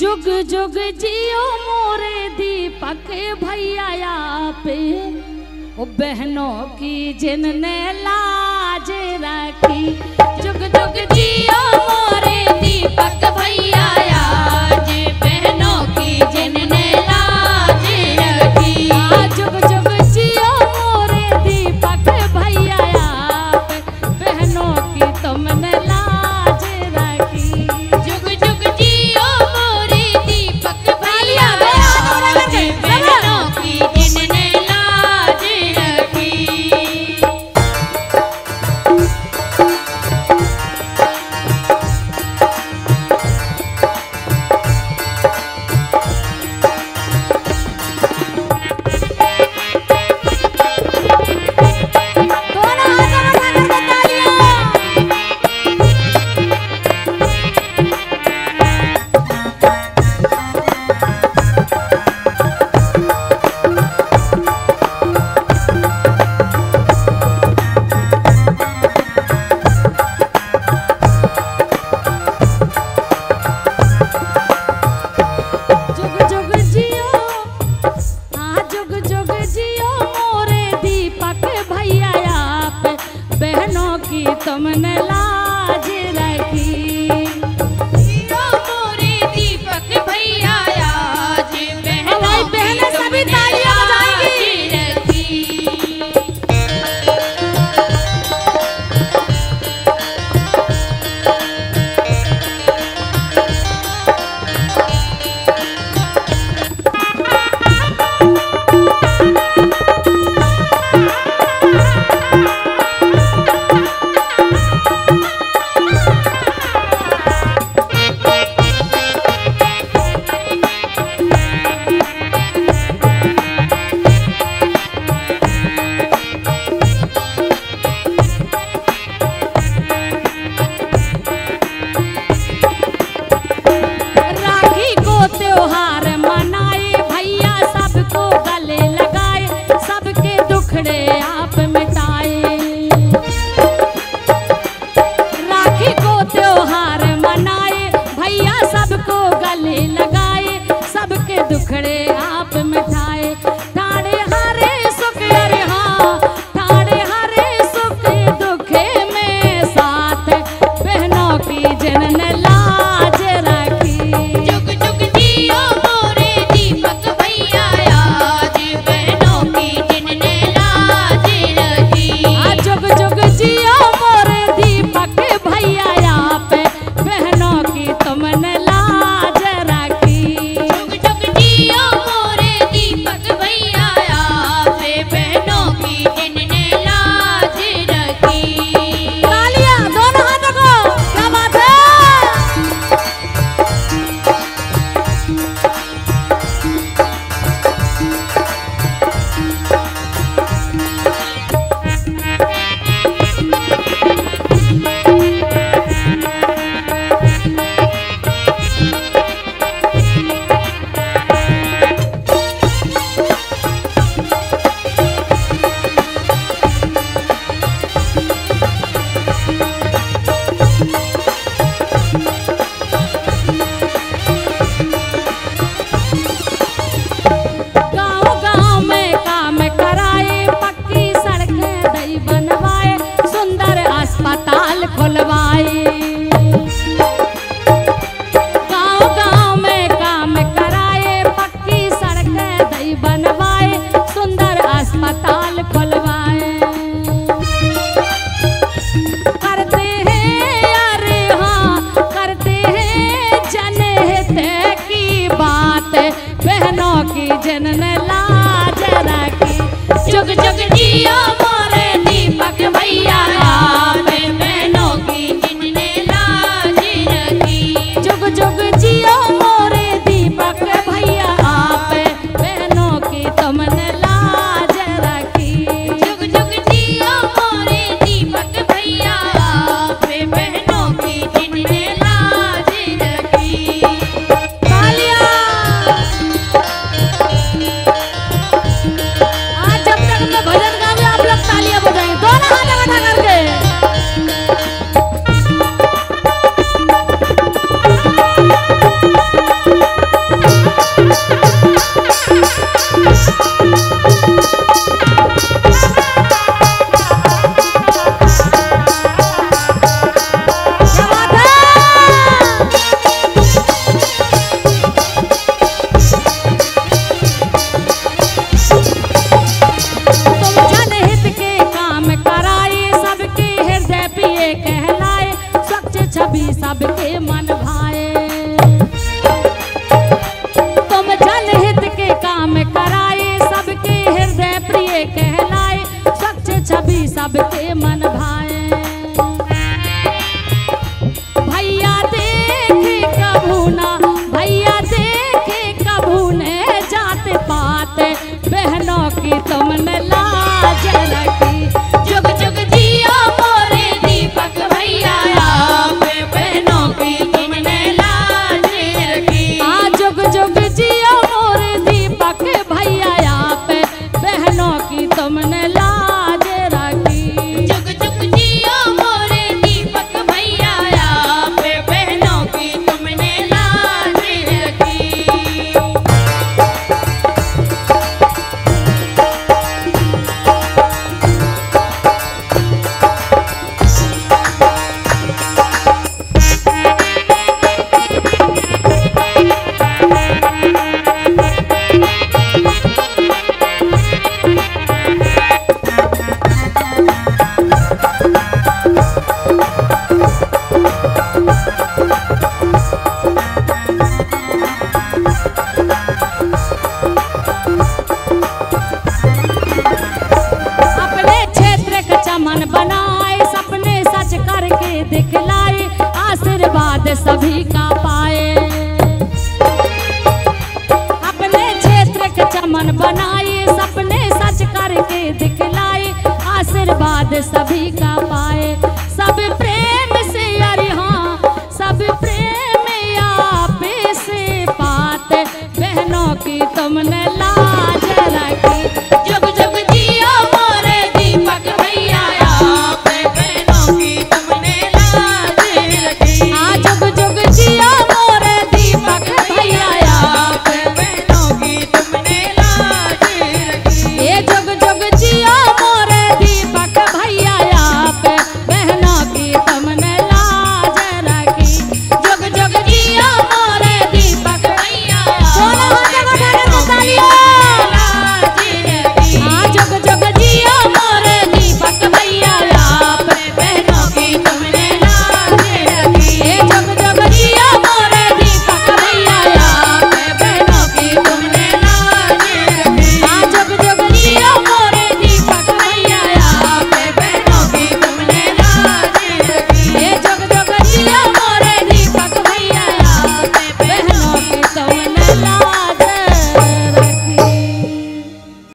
जुग जुग जियो मोरे दीपक भैया पे, बहनों की जिनने लाज रखी। जुग जुग जियो मोरे दीपक भैया जे, बहनों की जिनने लाज रखी। जुग जुग जियो मोरे दीपक भैया पे, बहनों की तुमने लाज रखी। जुग जुग जियो मोरे दीपक भैया जे, बहनों की जिनने तुमने लाज रखी। जियो मोरे दीपक भैया आज, बहनों की सभी तालियां बजाएंगी रखी। जुग जुग जियो मोरे दीपक भैया पे, बहनों की जिनने लाज रखी। जुग जुग जियो मोरे दीपक भैया पे, बहनों की तुमने लाज रखी। जुग जुग जियो मोरे दीपक भैया पे, बहनों की जिनने लाज रखी। तालियां। सभी का पाए।